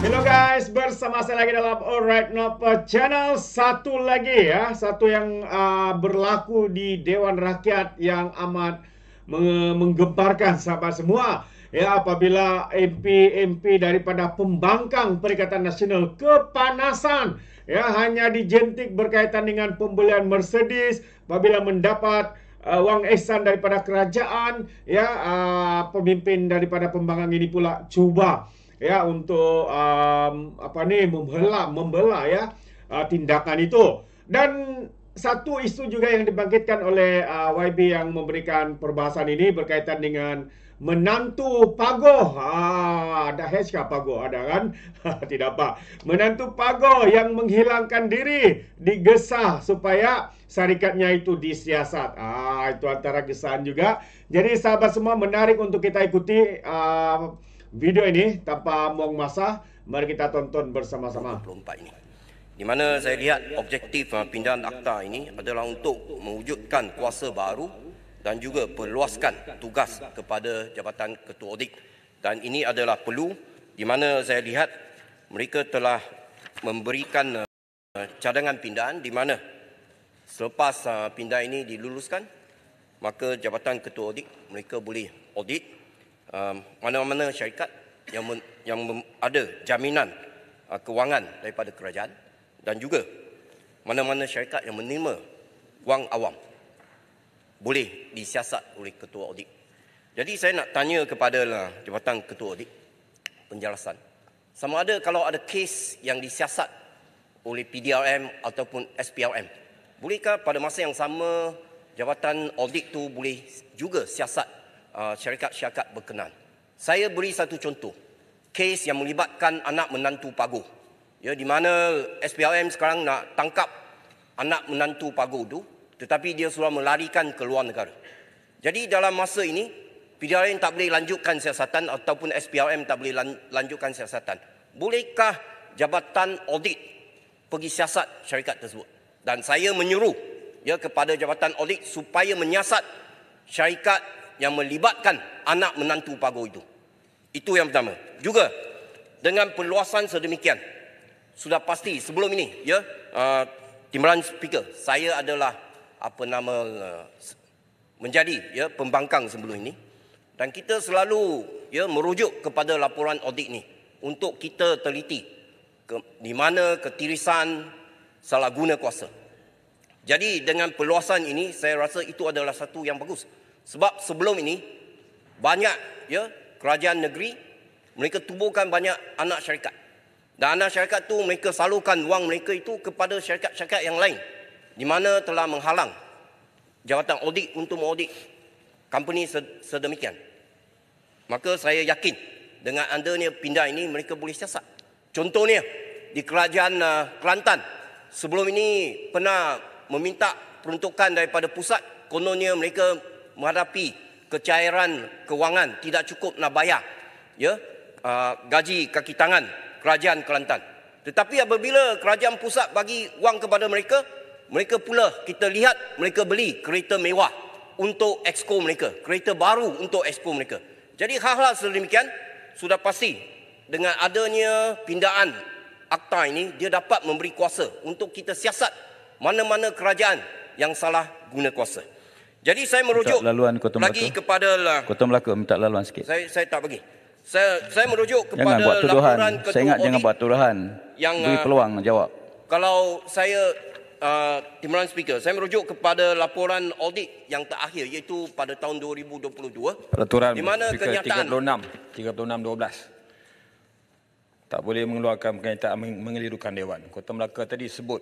Halo guys, bersama saya lagi dalam Alright Napa Channel. Satu lagi ya, satu yang berlaku di Dewan Rakyat yang amat menggemparkan sahabat semua. Ya, apabila MP-MP daripada pembangkang Perikatan Nasional kepanasan, ya hanya dijentik berkaitan dengan pembelian Mercedes apabila mendapat wang esan daripada kerajaan, ya pemimpin daripada pembangkang ini pula cuba ya untuk membela ya tindakan itu. Dan satu isu juga yang dibangkitkan oleh YB yang memberikan perbahasan ini berkaitan dengan menantu Pagoh. Ada hashtag Pagoh, ada kan? Tidak apa. Menantu Pagoh yang menghilangkan diri digesah supaya syarikatnya itu disiasat. Itu antara kesan juga. Jadi sahabat semua, menarik untuk kita ikuti video ini tanpa buang masa. Mari kita tonton bersama-sama. Ini di mana saya lihat objektif pindahan akta ini adalah untuk mewujudkan kuasa baru dan juga perluaskan tugas kepada Jabatan Ketua Audit. Dan ini adalah perlu, di mana saya lihat mereka telah memberikan cadangan pindahan, di mana selepas pindahan ini diluluskan, maka Jabatan Ketua Audit mereka boleh audit mana-mana syarikat yang ada jaminan kewangan daripada kerajaan, dan juga mana-mana syarikat yang menerima wang awam boleh disiasat oleh Ketua Audit. Jadi saya nak tanya kepada Jabatan Ketua Audit penjelasan. Sama ada kalau ada kes yang disiasat oleh PDRM ataupun SPRM, bolehkah pada masa yang sama Jabatan Audit tu boleh juga siasat syarikat-syarikat berkenan? Saya beri satu contoh, kes yang melibatkan anak menantu Pagoh. Ya, di mana SPRM sekarang nak tangkap anak menantu Pagoh itu, tetapi dia sudah melarikan ke luar negara. Jadi dalam masa ini, PDRM tak boleh lanjutkan siasatan ataupun SPRM tak boleh lanjutkan siasatan. Bolehkah Jabatan Audit pergi siasat syarikat tersebut? Dan saya menyuruh ya kepada Jabatan Audit supaya menyiasat syarikat yang melibatkan anak menantu Pagoh itu. Itu yang pertama. Juga dengan perluasan sedemikian, sudah pasti sebelum ini ya Timbalan Speaker, saya adalah menjadi ya pembangkang sebelum ini, dan kita selalu ya merujuk kepada laporan audit ini untuk kita teliti di mana ketirisan salah guna kuasa. Jadi dengan perluasan ini saya rasa itu adalah satu yang bagus. Sebab sebelum ini banyak ya kerajaan negeri mereka tubuhkan banyak anak syarikat, dan anak syarikat tu mereka salurkan wang mereka itu kepada syarikat-syarikat yang lain, di mana telah menghalang Jabatan Audit untuk mengaudit company sedemikian. Maka saya yakin dengan adanya pindah ini mereka boleh siasat. Contohnya di kerajaan Kelantan sebelum ini pernah meminta peruntukan daripada pusat, kononnya mereka menghadapi kecairan kewangan, tidak cukup nak bayar ya gaji kaki tangan kerajaan Kelantan. Tetapi apabila kerajaan pusat bagi wang kepada mereka, mereka pula kita lihat mereka beli kereta mewah untuk exco mereka, kereta baru untuk exco mereka. Jadi hal-hal sedemikian sudah pasti dengan adanya pindaan akta ini dia dapat memberi kuasa untuk kita siasat mana-mana kerajaan yang salah guna kuasa. Jadi saya merujuk lagi kepada Kota Melaka, minta laluan sikit. Saya tak bagi. Saya merujuk kepada jangan buat tuduhan. Saya ingat jangan buat tuduhan. Beri peluang jawab. Kalau saya Timbalan Speaker, saya merujuk kepada laporan audit yang terakhir iaitu pada tahun 2022. Peraturan di mana kenyataan 36 tak boleh mengeluarkan kenyataan mengelirukan dewan. Kota Melaka tadi sebut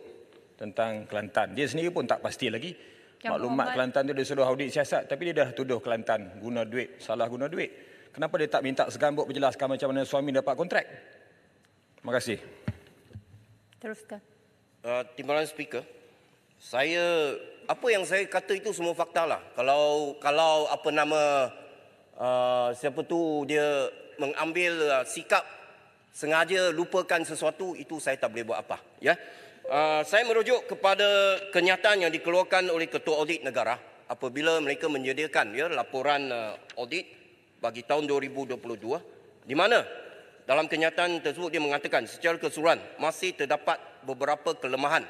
tentang Kelantan. Dia sendiri pun tak pasti lagi. Maklumat Kelantan tu dia suruh audit siasat, tapi dia dah tuduh Kelantan guna duit, salah guna duit. Kenapa dia tak minta segambut menjelaskan macam mana suami dapat kontrak? Terima kasih. Teruskan. Timbalan Speaker, apa yang saya kata itu semua fakta lah. Kalau siapa tu dia mengambil sikap sengaja lupakan sesuatu, itu saya tak boleh buat apa, ya. Saya merujuk kepada kenyataan yang dikeluarkan oleh Ketua Audit Negara apabila mereka menyediakan ya laporan audit bagi tahun 2022, di mana dalam kenyataan tersebut dia mengatakan secara keseluruhan masih terdapat beberapa kelemahan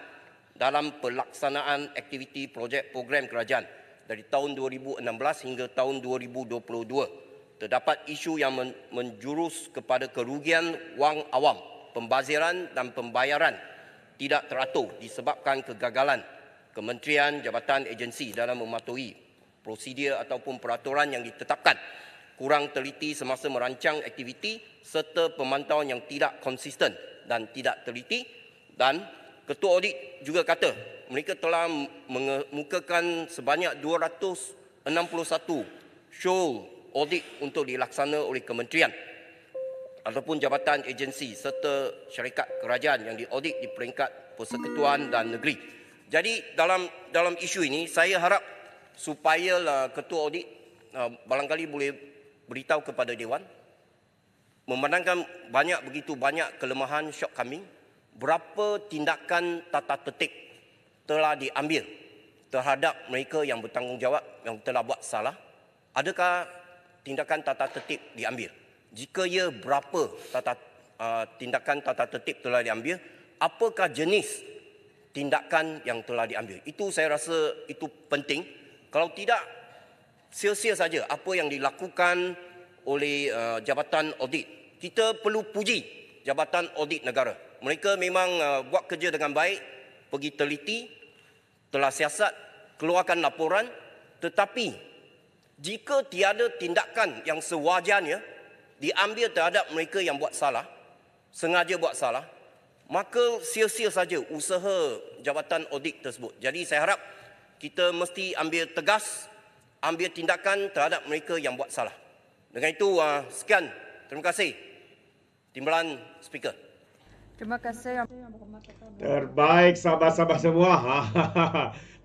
dalam pelaksanaan aktiviti projek program kerajaan dari tahun 2016 hingga tahun 2022. Terdapat isu yang menjurus kepada kerugian wang awam, pembaziran dan pembayaran tidak teratur disebabkan kegagalan kementerian, jabatan, agensi dalam mematuhi prosedur ataupun peraturan yang ditetapkan, kurang teliti semasa merancang aktiviti serta pemantauan yang tidak konsisten dan tidak teliti. Dan Ketua Audit juga kata mereka telah mengemukakan sebanyak 261 show audit untuk dilaksana oleh kementerian ataupun jabatan agensi serta syarikat kerajaan yang diaudit di peringkat persekutuan dan negeri. Jadi dalam isu ini saya harap supaya Ketua Audit barangkali boleh beritahu kepada Dewan, memandangkan begitu banyak kelemahan shortcoming, berapa tindakan tata tertib telah diambil terhadap mereka yang bertanggungjawab yang telah buat salah. Adakah tindakan tata tertib diambil? Jika ya, berapa tindakan tata tertib telah diambil? Apakah jenis tindakan yang telah diambil? Itu saya rasa itu penting. Kalau tidak, sia-sia saja apa yang dilakukan oleh Jabatan Audit. Kita perlu puji Jabatan Audit Negara. Mereka memang buat kerja dengan baik, pergi teliti, telah siasat, keluarkan laporan, tetapi jika tiada tindakan yang sewajarnya diambil terhadap mereka yang buat salah, sengaja buat salah, maka sia-sia saja usaha Jabatan Audit tersebut. Jadi saya harap kita mesti ambil tegas, ambil tindakan terhadap mereka yang buat salah. Dengan itu, sekian. Terima kasih. Timbalan Speaker. Terima kasih. Terbaik sahabat-sahabat semua.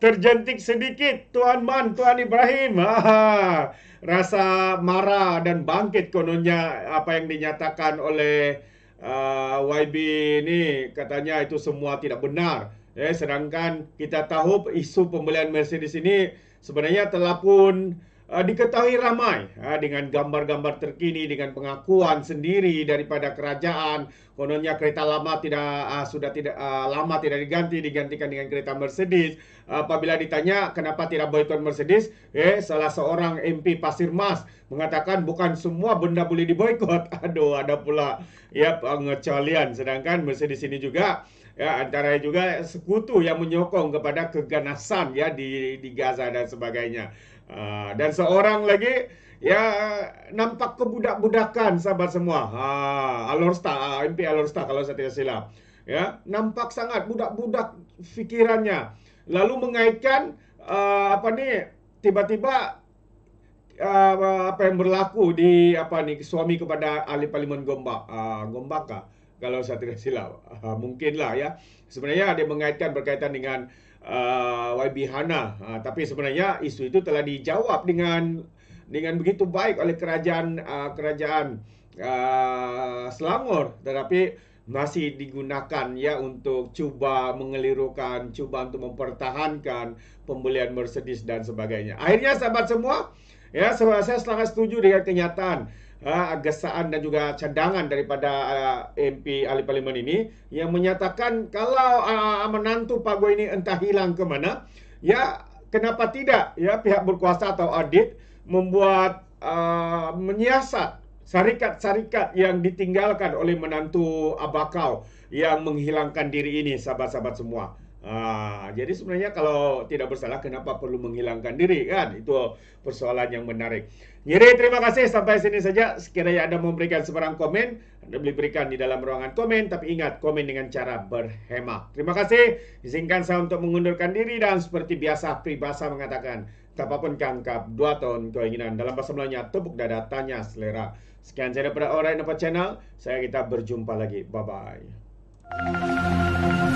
Terjentik sedikit Tuan Man, Tuan Ibrahim. Rasa marah dan bangkit kononnya apa yang dinyatakan oleh YB ini, katanya itu semua tidak benar. Sedangkan kita tahu isu pembelian Mercedes ini sebenarnya telah pun diketahui ramai dengan gambar-gambar terkini, dengan pengakuan sendiri daripada kerajaan. Kononnya kereta lama sudah tidak diganti, digantikan dengan kereta Mercedes. Apabila ditanya kenapa tidak boikot Mercedes, salah seorang MP Pasir Mas mengatakan bukan semua benda boleh diboikot. Aduh, ada pula ya pengecualian. Sedangkan Mercedes ini juga ya, antara juga sekutu yang menyokong kepada keganasan ya di Gaza dan sebagainya. Dan seorang lagi ya nampak kebudak-budakan sahabat semua. Alor Star, MP Alor Star kalau saya tidak silap. Ya, nampak sangat budak-budak fikirannya. Lalu mengaitkan tiba-tiba apa yang berlaku di suami kepada ahli parlimen Gombak, Gombak kah? Kalau saya tidak silap, mungkinlah ya. Sebenarnya dia mengaitkan berkaitan dengan Wibhana, tapi sebenarnya isu itu telah dijawab dengan begitu baik oleh kerajaan Selangor, tetapi masih digunakan ya untuk cuba mengelirukan, cuba untuk mempertahankan pembelian Mercedes dan sebagainya. Akhirnya sahabat semua, ya saya sangat setuju dengan kenyataan, gesaan dan juga cadangan daripada MP ahli parlimen ini yang menyatakan kalau menantu Pagoh ini entah hilang ke mana, ya kenapa tidak ya pihak berkuasa atau audit membuat menyiasat syarikat-syarikat yang ditinggalkan oleh menantu Abakau yang menghilangkan diri ini sahabat-sahabat semua. Jadi sebenarnya kalau tidak bersalah kenapa perlu menghilangkan diri kan? Itu persoalan yang menarik. Nyeri, terima kasih. Sampai sini saja. Sekiranya Anda memberikan sebarang komen, Anda boleh berikan di dalam ruangan komen. Tapi ingat, komen dengan cara berhemat. Terima kasih. Izinkan saya untuk mengundurkan diri. Dan seperti biasa, peribahasa mengatakan tak apapun kangkap, 2 tahun keinginan. Dalam bahasa Melayunya, tepuk dada, tanya selera. Sekian saya daripada Alright Napa Channel. Kita berjumpa lagi. Bye-bye.